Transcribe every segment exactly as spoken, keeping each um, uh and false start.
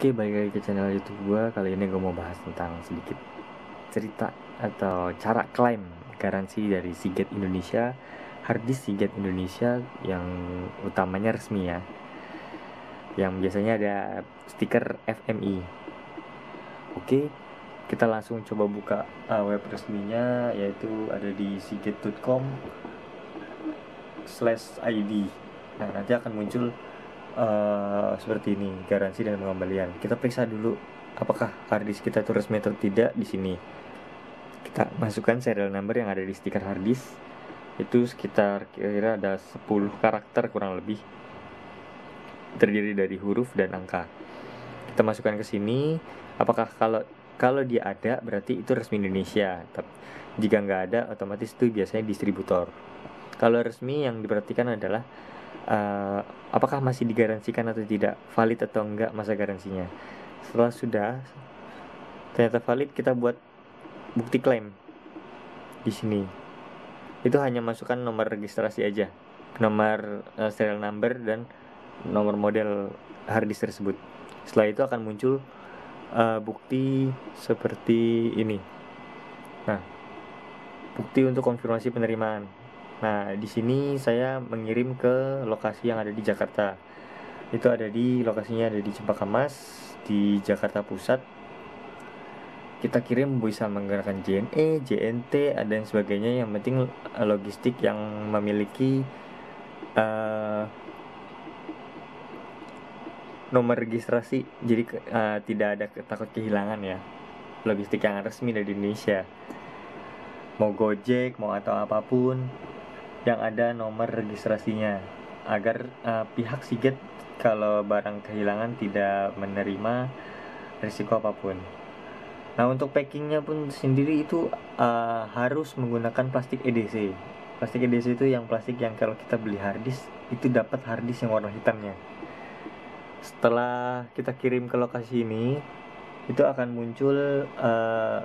Oke, balik lagi ke channel YouTube gue. Kali ini gue mau bahas tentang sedikit cerita atau cara klaim garansi dari Seagate Indonesia, hard disk Seagate Indonesia yang utamanya resmi ya, yang biasanya ada stiker F M I. Oke, kita langsung coba buka uh, web resminya, yaitu ada di seagate dot com slash i d. Nah, nanti akan muncul Uh, seperti ini, garansi dan pengembalian. Kita periksa dulu apakah hard disk kita itu resmi atau tidak. Di sini kita masukkan serial number yang ada di stiker hard disk, itu sekitar kira-kira ada sepuluh karakter kurang lebih, terdiri dari huruf dan angka. Kita masukkan ke sini. Apakah kalau kalau dia ada berarti itu resmi Indonesia. Tapi jika nggak ada, otomatis itu biasanya distributor. Kalau resmi yang diperhatikan adalah Uh, apakah masih digaransikan atau tidak, valid atau enggak masa garansinya. Setelah sudah ternyata valid, kita buat bukti klaim. Di sini itu hanya masukkan nomor registrasi aja, nomor uh, serial number dan nomor model hard disk tersebut. Setelah itu akan muncul uh, bukti seperti ini. Nah, bukti untuk konfirmasi penerimaan. Nah, di sini saya mengirim ke lokasi yang ada di Jakarta. Itu ada di lokasinya ada di Cempaka Mas, di Jakarta Pusat. Kita kirim bisa menggunakan J N E, J N T, dan sebagainya. Yang penting logistik yang memiliki uh, nomor registrasi. Jadi uh, tidak ada takut kehilangan ya. Logistik yang resmi dari Indonesia. Mau Gojek, mau atau apapun yang ada nomor registrasinya, agar uh, pihak Seagate kalau barang kehilangan tidak menerima risiko apapun. Nah, untuk packingnya pun sendiri itu uh, harus menggunakan plastik E D C. Plastik E D C itu yang plastik yang kalau kita beli hard disk itu dapat hard disk yang warna hitamnya. Setelah kita kirim ke lokasi ini, itu akan muncul uh,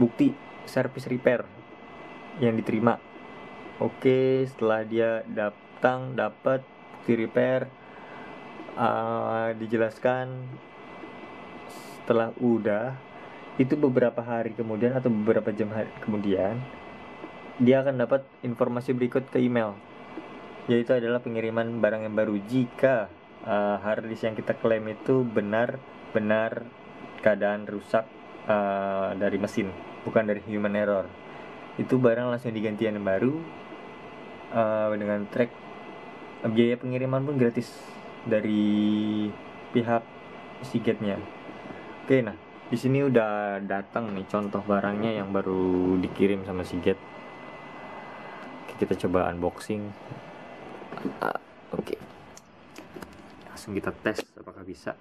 bukti service repair yang diterima. Oke, setelah dia datang dapat bukti repair, uh, dijelaskan. Setelah udah itu beberapa hari kemudian atau beberapa jam hari kemudian, dia akan dapat informasi berikut ke email, yaitu adalah pengiriman barang yang baru jika uh, hard disk yang kita klaim itu benar-benar keadaan rusak uh, dari mesin, bukan dari human error. Itu barang langsung diganti yang baru. Uh, dengan track, biaya pengiriman pun gratis dari pihak Seagate-nya. Oke, nah di sini udah datang nih contoh barangnya yang baru dikirim sama Seagate. Oke, kita coba unboxing. Uh, Oke, okay. Langsung kita tes apakah bisa.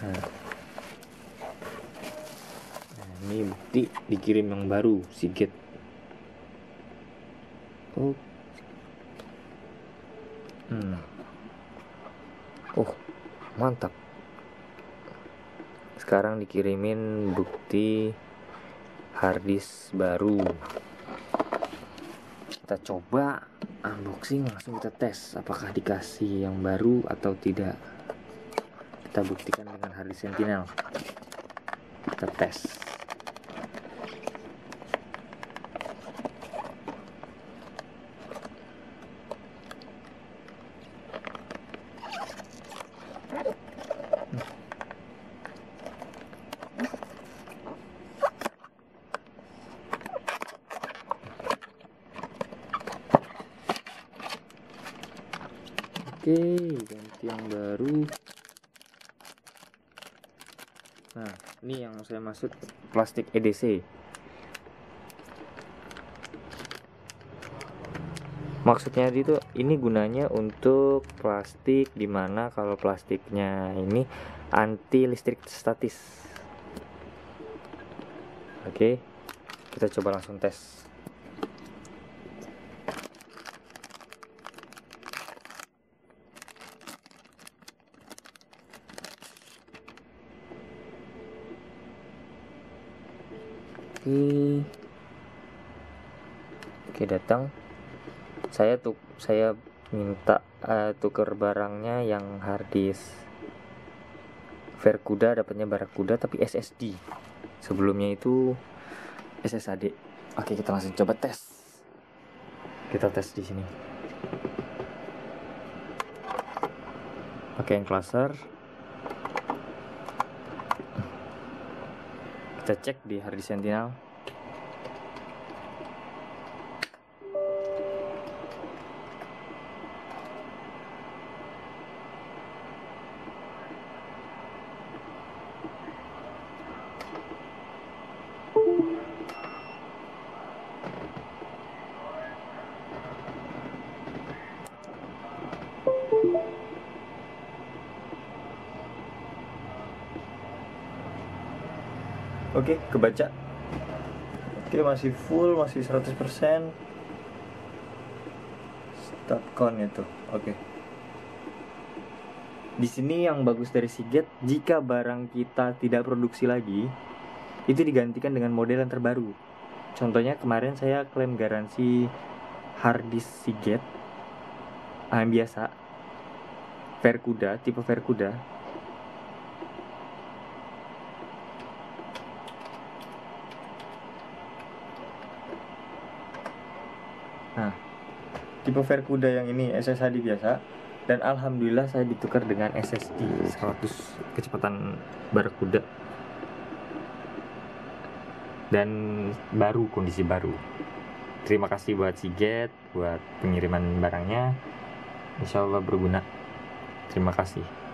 Nah, ini bukti dikirim yang baru Seagate. Oh, hmm. Oh, mantap. Sekarang dikirimin bukti hard disk baru. Kita coba unboxing, langsung kita tes apakah dikasih yang baru atau tidak. Kita buktikan dengan Hard Disk Sentinel. Kita tes. Oke, ganti yang baru. Nah, ini yang saya maksud plastik E D C. Maksudnya itu ini gunanya untuk plastik, dimana kalau plastiknya ini anti listrik statis. Oke, kita coba langsung tes. Oke, Oke datang. Saya tuh saya minta uh, tuker barangnya yang hard disk Verkuda, dapatnya Barakuda tapi S S D. Sebelumnya itu S S D. Oke, kita langsung coba tes. Kita tes di sini. Oke, yang cluster. Kita cek di Hard Disk Sentinel. Oke, kebaca. Oke, masih full, masih seratus persen. Statcon itu. Oke. Di sini yang bagus dari Seagate, jika barang kita tidak produksi lagi, itu digantikan dengan model yang terbaru. Contohnya kemarin saya klaim garansi hard disk Seagate ah, yang biasa, Verkuda, tipe Verkuda. Nah, tipe Verkuda yang ini S S D biasa, dan alhamdulillah saya ditukar dengan S S D seratus kecepatan Barakuda, dan baru, kondisi baru. Terima kasih buat Seagate buat pengiriman barangnya, insyaallah berguna. Terima kasih.